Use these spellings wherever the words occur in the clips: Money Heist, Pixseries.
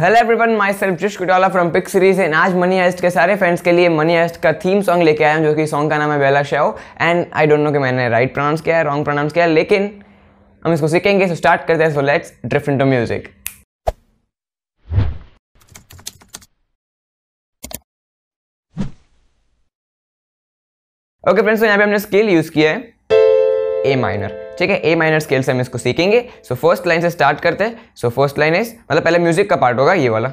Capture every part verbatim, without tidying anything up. Hello everyone, myself Jash Gotawala from पिक्सरीज and आज money heist के सारे फ्रेंड्स के लिए मनी हाइस्ट का थीम सॉन्ग लेके आया हूँ, जो कि सॉन्ग का नाम है Bella Ciao. And I don't know कि मैंने राइट प्रोनाउंस किया है, रॉन्ग प्रोनाउंस किया है, लेकिन हम इसको सीखेंगे। सो स्टार्ट करते हैं। So let's drift into music. Okay friends, तो यहाँ पे हमने स्केल यूज किया है ए माइनर, ठीक है। ए माइनर स्केल से हम इसको सीखेंगे। सो फर्स्ट लाइन से स्टार्ट करते हैं। सो फर्स्ट लाइन इज, मतलब पहले म्यूजिक का पार्ट होगा ये वाला,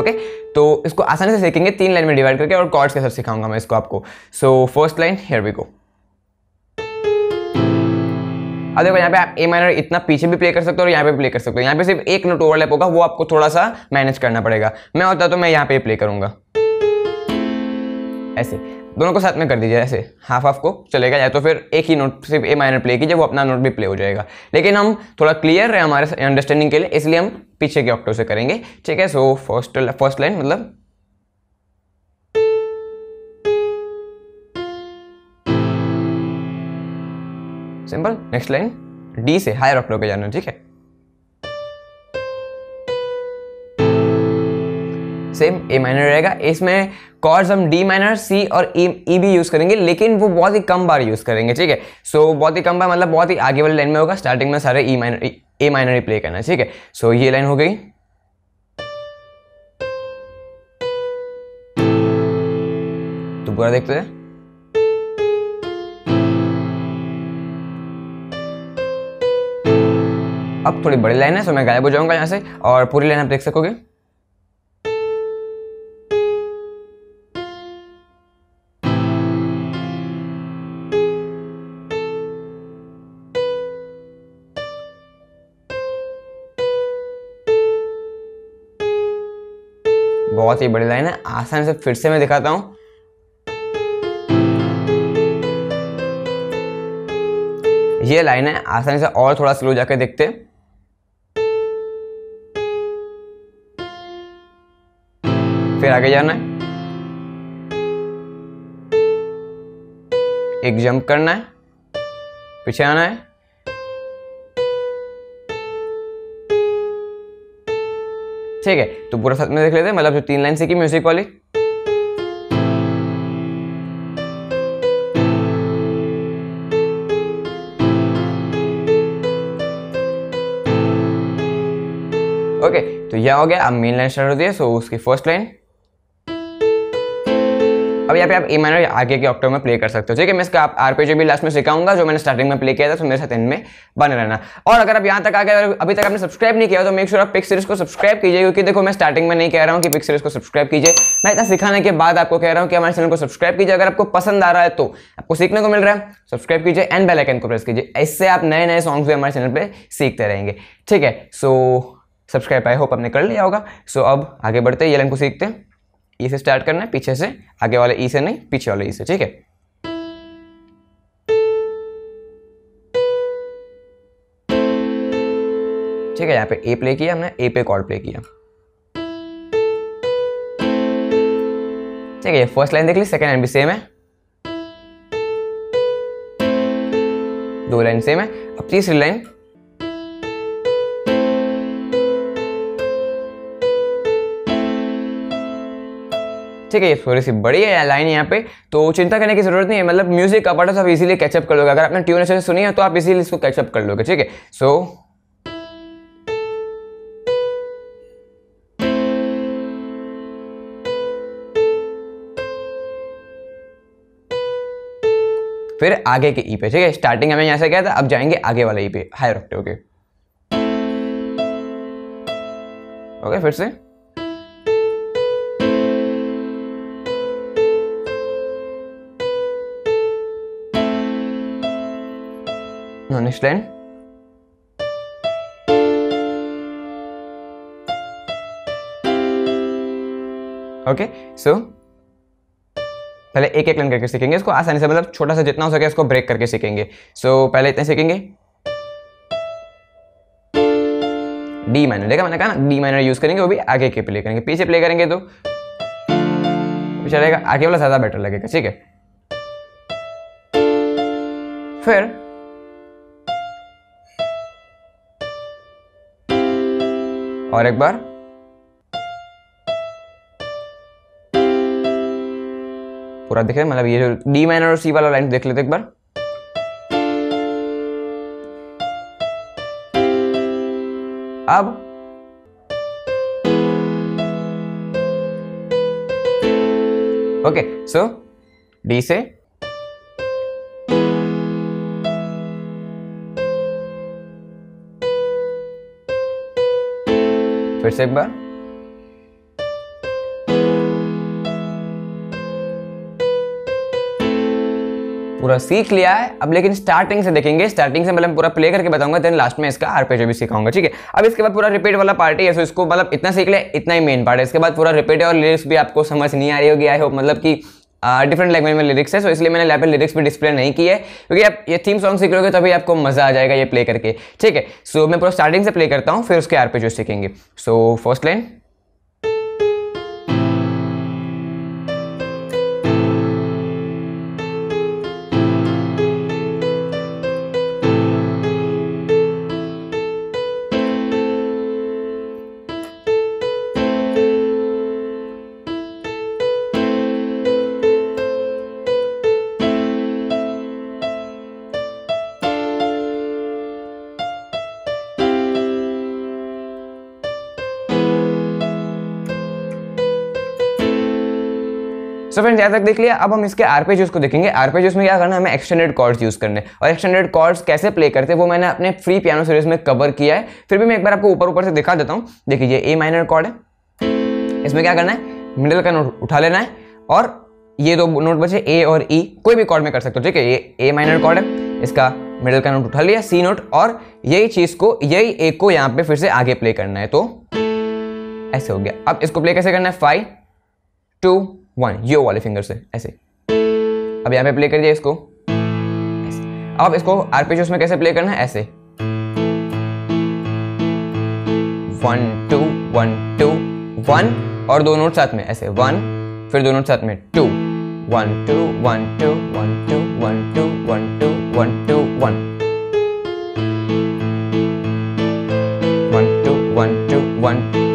ओके okay? तो इसको आसानी से सीखेंगे, तीन लाइन में डिवाइड करके, और कॉर्ड्स के साथ सिखाऊंगा मैं इसको आपको। So first line, here we go. अब देखो यहाँ पे आप ए माइनर इतना पीछे भी प्ले कर सकते हो और यहाँ पे प्ले कर सकते हो। यहाँ पे सिर्फ एक नोट ओवरलैप होगा, वो आपको थोड़ा सा मैनेज करना पड़ेगा। मैं होता तो मैं यहाँ पे प्ले करूंगा ऐसे, दोनों को साथ में कर दीजिए ऐसे, हाफ हाफ को चलेगा, या तो फिर एक ही नोट सिर्फ ए माइनर प्ले कीजिए, वो अपना नोट भी प्ले हो जाएगा। लेकिन हम थोड़ा क्लियर रहे हमारे अंडरस्टैंडिंग के लिए, इसलिए हम पीछे के ऑक्टो से करेंगे, ठीक है। सो फर्स्ट फर्स्ट लाइन मतलब सिंपल। नेक्स्ट लाइन डी से, हायर ऑक्टो पे जाना, ठीक है। सेम ए माइनर रहेगा। इसमें कॉर्ड्स हम डी माइनर, सी और ई e, e भी यूज करेंगे, लेकिन वो बहुत ही कम बार यूज करेंगे, ठीक है। सो so, बहुत ही कम बार मतलब बहुत ही आगे वाली लाइन में होगा, स्टार्टिंग में सारे ई माइनर ए माइनर ही प्ले करना है, ठीक है। सो so, ये लाइन हो गई। तो पूरा देखते हैं। अब थोड़ी बड़ी लाइन है, सो मैं गायब हो जाऊंगा यहाँ से, और पूरी लाइन आप देख सकोगे। बहुत ही बड़ी लाइन है, आसान से फिर से मैं दिखाता हूं। ये लाइन है, आसानी से और थोड़ा स्लो जाकर देखते हैं। फिर आगे जाना है, एक जंप करना है, पीछे आना है, ठीक है। तो पूरा साथ में देख लेते हैं, मतलब जो तीन लाइन सीखी म्यूजिक वाली। ओके okay, तो यह हो गया। अब मेन लाइन स्टार्ट होती है। सो उसकी फर्स्ट लाइन, अब यहाँ पे आप ए माइनर आगे के ऑक्टो में प्ले कर सकते हो, ठीक है। मैं इसका आप आरपीजी भी लास्ट में सिखाऊंगा, जो मैंने स्टार्टिंग में प्ले किया था, तो मेरे साथ इनमें बने रहना। और अगर आप यहाँ तक आ गए, अभी तक आपने सब्सक्राइब नहीं किया, तो मेक श्योर आप पिक्सरीज को सब्सक्राइब कीजिए, क्योंकि देखो मैं स्टार्टिंग में नहीं कह रहा हूँ कि पिक्सरीज को सब्सक्राइब कीजिए, मैं इतना सिखाने के बाद आपको कह रहा हूँ कि हमारे चैनल को सब्सक्राइब कीजिए। अगर आपको पसंद आ रहा है, तो आपको सीखने को मिल रहा है, सब्सक्राइब कीजिए एंड बेल आइकन को प्रेस कीजिए। इससे आप नए नए सॉन्ग्स भी हमारे चैनल पर सीखते रहेंगे, ठीक है। सो सब्सक्राइब आई होप आपने कर लिया होगा। सो so, अब आगे बढ़ते हैं, ये लाइन को सीखते हैं। ई से स्टार्ट करना है, पीछे से, आगे वाले ई से नहीं, पीछे वाले ई से, ठीक है। ठीक है, यहाँ पे ए प्ले किया हमने, ए पे कॉर्ड प्ले किया, ठीक है। फर्स्ट लाइन देख ली, सेकंड लाइन भी सेम है, दो लाइन सेम है। अब तीसरी लाइन, ठीक है, ये थोड़ी सी बड़ी है लाइन यहाँ पे, तो चिंता करने की जरूरत नहीं है, मतलब म्यूजिक का पार्ट है, तो आप इजीली कैचअप कर लोगे। अगर आपने ट्यून अच्छे से सुनी है, तो आप इजीली इसको कैचअप कर लोगे, ठीक है। सो फिर आगे के ई पे, ठीक है। स्टार्टिंग हमें यहाँ से किया था, अब जाएंगे आगे वाले ई पे, हायर ऑक्टेव के, ओके। फिर से नेक्स्ट लाइन, ओके। सो पहले एक एक लाइन करके सीखेंगे इसको आसानी से, मतलब छोटा सा जितना हो सके इसको ब्रेक करके सीखेंगे। सो so, पहले इतने सीखेंगे। डी माइनर, देखा मैंने कहा ना, डी माइनर यूज करेंगे, वो भी आगे के प्ले करेंगे, पीछे प्ले करेंगे तो पीछे रहेगा, आगे वाला ज्यादा बेटर लगेगा, ठीक है। फिर और एक बार। पूरा दिखे, मतलब ये जो डी माइनर और सी वाला लाइन देख लेते एक बार। अब ओके, सो डी से फिर से एक बार, पूरा सीख लिया है अब, लेकिन स्टार्टिंग से देखेंगे। स्टार्टिंग से मतलब पूरा प्ले करके बताऊंगा, देन लास्ट में इसका आरपेजो भी सिखाऊंगा, ठीक है। अब इसके बाद पूरा रिपीट वाला पार्ट है, सो इसको मतलब इतना सीख ले, इतना ही मेन पार्ट है। इसके बाद पूरा रिपीट है और लिरिक्स भी आपको समझ नहीं आ रही होगी, आई होप, मतलब कि डिफरेंट लैंग्वेज में लिरिक्स है। सो इसलिए मैंने यहाँ पर लिरिक्स भी डिस्प्ले नहीं की है, क्योंकि आप ये थीम सॉन्ग सीख लोगे तभी आपको मजा आ जाएगा ये प्ले करके, ठीक है। सो मैं पूरा स्टार्टिंग से प्ले करता हूँ, फिर उसके आरपेजो सीखेंगे। So first line so friends यहाँ तक देख लिया। अब हम इसके आरपेजियोस को देखेंगे। आरपेजियोस में क्या करना है, हमें एक्सटेंडेड कॉर्ड्स यूज करने, और एक्सटेंडेड कॉर्ड्स कैसे प्ले करते हैं वो मैंने अपने फ्री पियानो सीरीज में कवर किया है। फिर भी मैं एक बार आपको ऊपर ऊपर से दिखा देता हूँ। देखिए ए माइनर कॉर्ड है, इसमें क्या करना है, मिडिल का नोट उठा लेना है और ये दो नोट बचे ए और ई, कोई भी कॉर्ड में कर सकते हो, ठीक है। ये ए माइनर कॉर्ड है, इसका मिडिल का नोट उठा लिया, सी नोट, और यही चीज को, यही ए को यहाँ पे फिर से आगे प्ले करना है, तो ऐसे हो गया। अब इसको प्ले कैसे करना है, फाइव टू वन, यो वाले फिंगर से ऐसे। अब यहाँ पे प्ले करिए इसको ऐसे। अब इसको आरपेजियोस में कैसे प्ले करना है, ऐसे one two one two one, और दो नोट साथ में ऐसे वन, फिर दो नोट साथ में two, one two one two one two one two one two one two one one two one two one two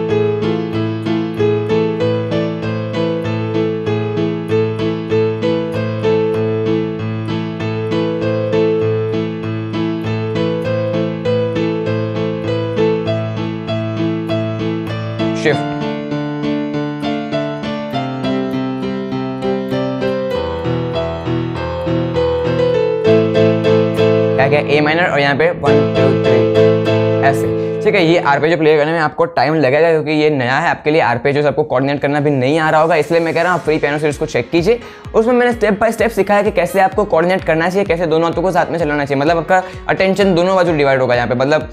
A minor, और यहाँ पे वन टू थ्री ऐसे, ठीक है। ये आरपेजो प्ले करने में आपको टाइम लगेगा, क्योंकि ये नया है आपके लिए, आरपेजो आपको कोऑर्डिनेट करना भी नहीं आ रहा होगा, इसलिए मैं कह रहा हूँ आप फ्री पियानो सीरीज को चेक कीजिए। उसमें मैंने स्टेप बाय स्टेप सिखाया कि कैसे आपको कोऑर्डिनेट करना चाहिए, कैसे दोनों हाथों को साथ में चलाना चाहिए, मतलब आपका अटेंशन दोनों बाजू डिवाइड होगा यहाँ पे, मतलब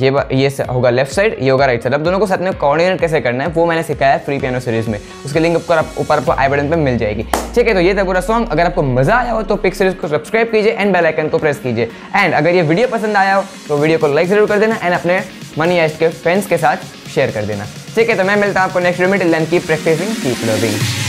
ये ये होगा लेफ्ट साइड, ये होगा राइट साइड, अब दोनों को साथ में कोऑर्डिनेट कैसे करना है वो मैंने सिखाया है फ्री पियानो सीरीज में। उसके लिंक ऊपर ऊपर आपको आई बटन पे मिल जाएगी, ठीक है। तो ये था पूरा सॉन्ग। अगर आपको मजा आया हो तो पिक्स सीरीज को सब्सक्राइब कीजिए एंड बेल आइकन को प्रेस कीजिए। एंड अगर ये वीडियो पसंद आया हो तो वीडियो को लाइक जरूर कर देना एंड अपने मनी हाइस्ट के फ्रेंड्स के साथ शेयर कर देना, ठीक है। तो मैं मिलता हूँ आपको नेक्स्ट वीडियो में, till then keep practicing, keep loving.